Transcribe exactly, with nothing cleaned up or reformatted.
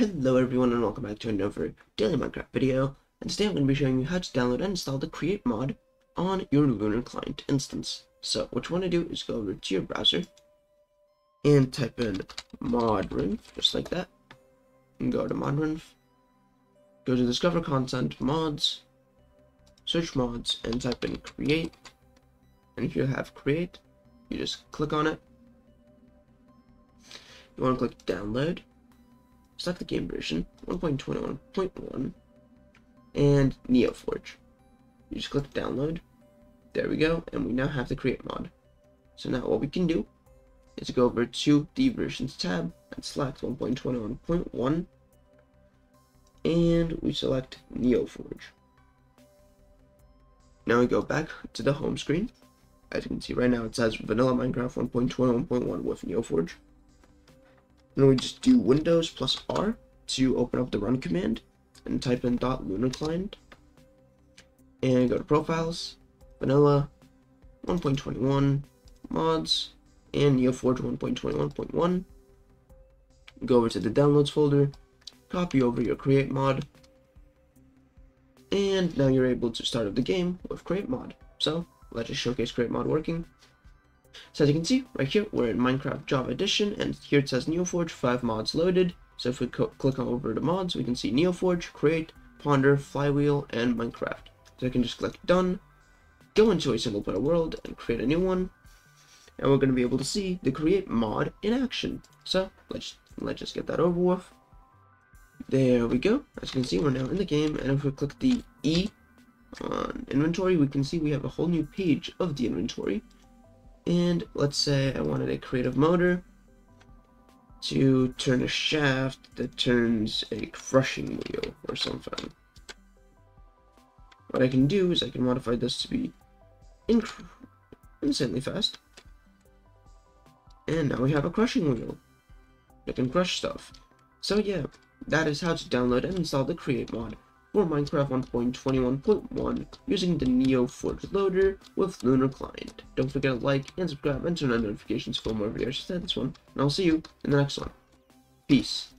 Hello everyone and welcome back to another daily Minecraft video, and today I'm going to be showing you how to download and install the Create Mod on your Lunar Client instance. So what you want to do is go over to your browser and type in Modrinth, just like that, and go to Modrinth, go to Discover Content, Mods, search Mods, and type in Create, and if you have Create, you just click on it. You want to click Download. Select the game version, one point twenty-one point one, and NeoForge. You just click download. There we go, and we now have the Create Mod. So now what we can do is go over to the versions tab and select one point twenty-one point one, and we select NeoForge. Now we go back to the home screen. As you can see right now, it says Vanilla Minecraft one point twenty-one point one with NeoForge. And we just do Windows plus R to open up the run command and type in .lunarclient and go to profiles, vanilla, one point twenty-one, mods, and NeoForge one point twenty-one point one. Go over to the downloads folder, copy over your Create Mod, and now you're able to start up the game with Create Mod. So let's just showcase Create Mod working. So as you can see, right here, we're in Minecraft Java Edition, and here it says NeoForge, five mods loaded. So if we click on over to mods, we can see NeoForge, Create, Ponder, Flywheel, and Minecraft. So I can just click Done, go into a single player world, and create a new one. And we're going to be able to see the Create Mod in action. So let's, let's just get that over with. There we go. As you can see, we're now in the game, and if we click the E on inventory, we can see we have a whole new page of the inventory. And let's say I wanted a creative motor to turn a shaft that turns a crushing wheel or something. What I can do is I can modify this to be inc insanely fast. And now we have a crushing wheel that can crush stuff. So yeah, that is how to download and install the Create Mod for Minecraft one point twenty-one point one using the NeoForge loader with Lunar Client. Don't forget to like and subscribe and turn on notifications for more videos just like this one, and I'll see you in the next one. Peace.